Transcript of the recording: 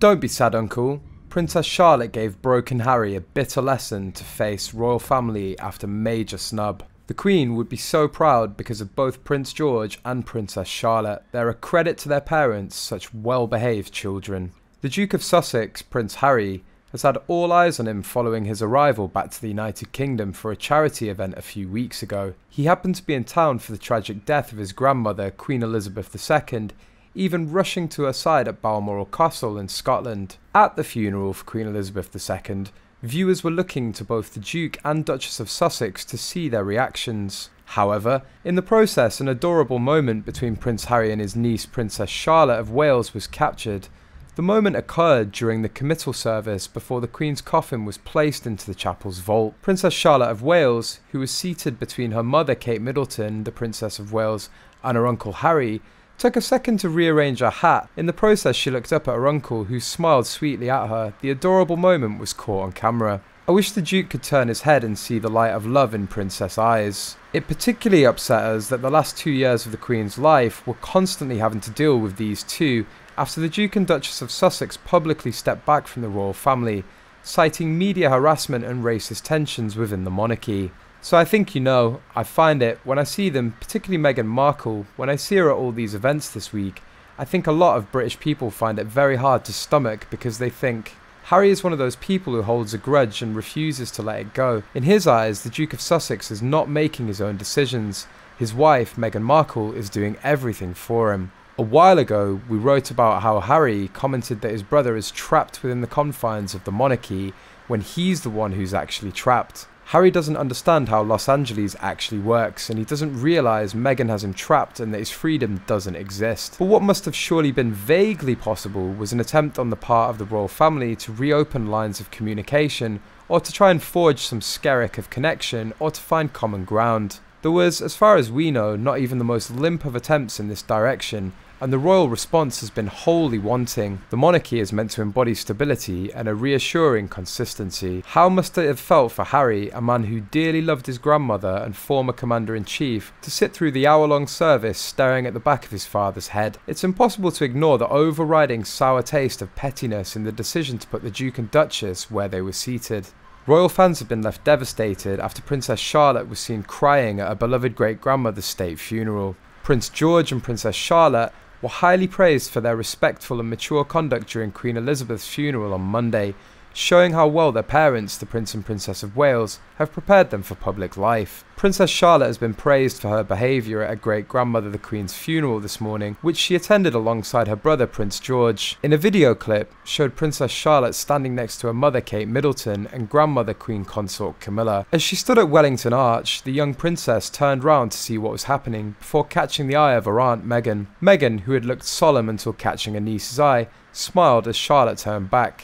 Don't be sad, Uncle. Princess Charlotte gave Broken Harry a bitter lesson to face royal family after major snub. The Queen would be so proud because of both Prince George and Princess Charlotte. They're a credit to their parents, such well-behaved children. The Duke of Sussex, Prince Harry, has had all eyes on him following his arrival back to the United Kingdom for a charity event a few weeks ago. He happened to be in town for the tragic death of his grandmother, Queen Elizabeth II, even rushing to her side at Balmoral Castle in Scotland. At the funeral for Queen Elizabeth II, viewers were looking to both the Duke and Duchess of Sussex to see their reactions. However, in the process, an adorable moment between Prince Harry and his niece Princess Charlotte of Wales was captured. The moment occurred during the committal service before the Queen's coffin was placed into the chapel's vault. Princess Charlotte of Wales, who was seated between her mother Kate Middleton, the Princess of Wales, and her uncle Harry, took a second to rearrange her hat. In the process, she looked up at her uncle, who smiled sweetly at her. The adorable moment was caught on camera. I wish the Duke could turn his head and see the light of love in Princess' eyes. It particularly upset us that the last 2 years of the Queen's life were constantly having to deal with these two after the Duke and Duchess of Sussex publicly stepped back from the royal family, citing media harassment and racist tensions within the monarchy. So I think you know, I find it, when I see them, particularly Meghan Markle, when I see her at all these events this week, I think a lot of British people find it very hard to stomach because they think, Harry is one of those people who holds a grudge and refuses to let it go. In his eyes, the Duke of Sussex is not making his own decisions. His wife, Meghan Markle, is doing everything for him. A while ago, we wrote about how Harry commented that his brother is trapped within the confines of the monarchy when he's the one who's actually trapped. Harry doesn't understand how Los Angeles actually works, and he doesn't realise Meghan has him trapped and that his freedom doesn't exist. But what must have surely been vaguely possible was an attempt on the part of the royal family to reopen lines of communication, or to try and forge some skerrick of connection, or to find common ground. There was, as far as we know, not even the most limp of attempts in this direction, and the royal response has been wholly wanting. The monarchy is meant to embody stability and a reassuring consistency. How must it have felt for Harry, a man who dearly loved his grandmother and former commander-in-chief, to sit through the hour-long service staring at the back of his father's head? It's impossible to ignore the overriding sour taste of pettiness in the decision to put the Duke and Duchess where they were seated. Royal fans have been left devastated after Princess Charlotte was seen crying at her beloved great-grandmother's state funeral. Prince George and Princess Charlotte were highly praised for their respectful and mature conduct during Queen Elizabeth's funeral on Monday, showing how well their parents, the Prince and Princess of Wales, have prepared them for public life. Princess Charlotte has been praised for her behaviour at her great-grandmother the Queen's funeral this morning, which she attended alongside her brother Prince George. In a video clip, showed Princess Charlotte standing next to her mother Kate Middleton and grandmother Queen Consort Camilla. As she stood at Wellington Arch, the young princess turned round to see what was happening, before catching the eye of her aunt Meghan. Meghan, who had looked solemn until catching her niece's eye, smiled as Charlotte turned back.